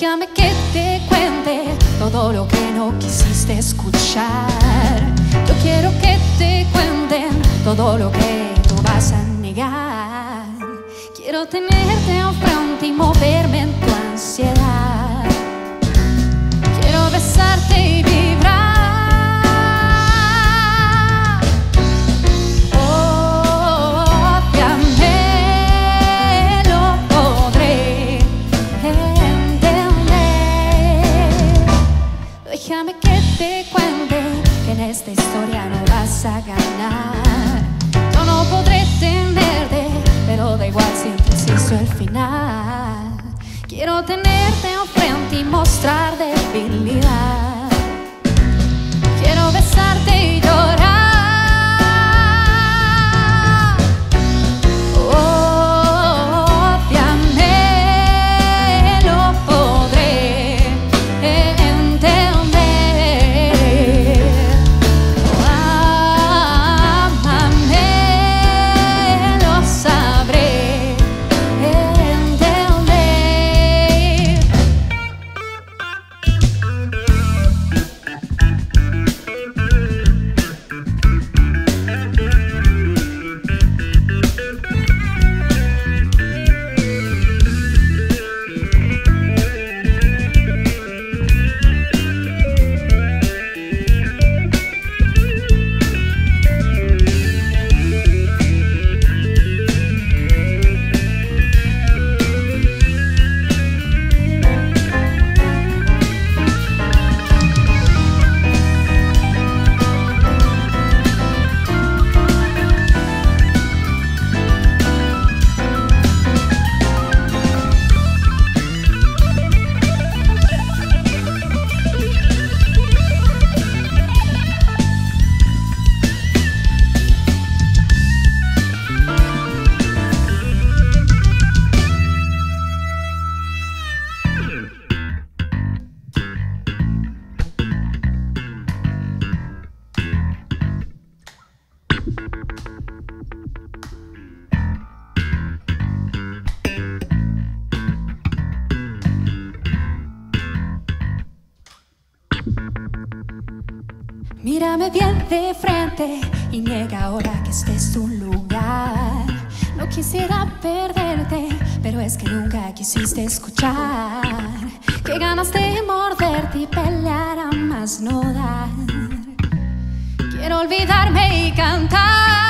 Déjame que te cuente todo lo que no quisiste escuchar. Yo quiero que te cuenten todo lo que tú vas a negar. Quiero tenerte enfrente y moverme en tu ansiedad. Quiero besarte y vibrar. Ódiame, lo podré entender. Déjame que te cuente que en esta historia no vas a ganar. Yo no podré tenerte, pero da igual, siempre se hizo el final. Quiero tenerte enfrente y mostrar debilidad. Quiero besarte y llorar. Ódiame, lo podré entender. Ámame, lo sabré entender. Mírame bien de frente y niega ahora que este es tu lugar. No quisiera perderte, pero es que nunca quisiste escuchar. Que ganas de morderte y pelear a más no dar. Quiero olvidarme y cantar.